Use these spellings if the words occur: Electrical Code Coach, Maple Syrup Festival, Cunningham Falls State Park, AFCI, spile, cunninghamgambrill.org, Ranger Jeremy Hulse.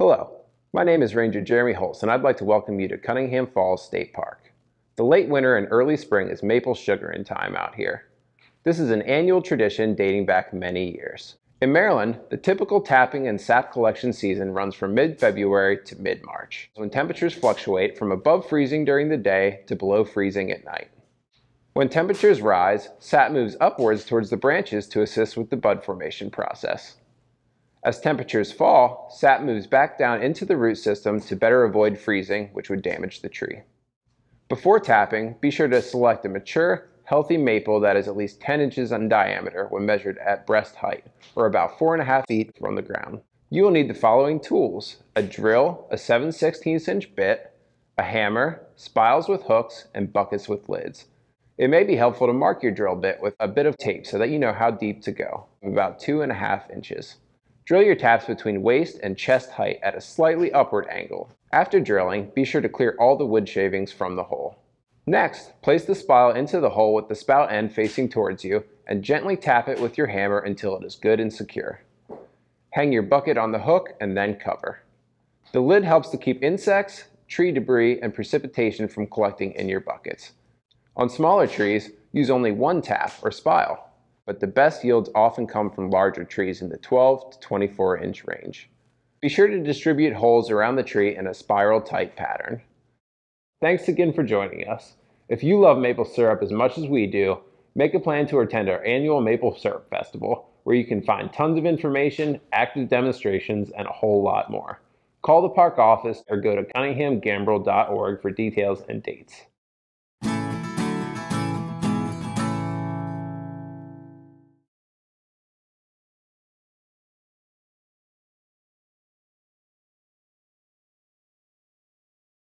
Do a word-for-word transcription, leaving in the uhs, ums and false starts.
Hello, my name is Ranger Jeremy Hulse, and I'd like to welcome you to Cunningham Falls State Park. The late winter and early spring is maple sugaring time out here. This is an annual tradition dating back many years. In Maryland, the typical tapping and sap collection season runs from mid-February to mid-March, when temperatures fluctuate from above freezing during the day to below freezing at night. When temperatures rise, sap moves upwards towards the branches to assist with the bud formation process. As temperatures fall, sap moves back down into the root system to better avoid freezing, which would damage the tree. Before tapping, be sure to select a mature, healthy maple that is at least ten inches in diameter when measured at breast height, or about four and a half feet from the ground. You will need the following tools: a drill, a seven sixteenths inch bit, a hammer, spiles with hooks, and buckets with lids. It may be helpful to mark your drill bit with a bit of tape so that you know how deep to go, about two and a half inches. Drill your taps between waist and chest height at a slightly upward angle. After drilling, be sure to clear all the wood shavings from the hole. Next, place the spile into the hole with the spout end facing towards you and gently tap it with your hammer until it is good and secure. Hang your bucket on the hook and then cover. The lid helps to keep insects, tree debris, and precipitation from collecting in your buckets. On smaller trees, use only one tap or spile, but the best yields often come from larger trees in the twelve to twenty-four inch range. Be sure to distribute holes around the tree in a spiral type pattern. Thanks again for joining us. If you love maple syrup as much as we do, make a plan to attend our annual Maple Syrup Festival, where you can find tons of information, active demonstrations, and a whole lot more. Call the park office or go to cunningham gambrill dot org for details and dates.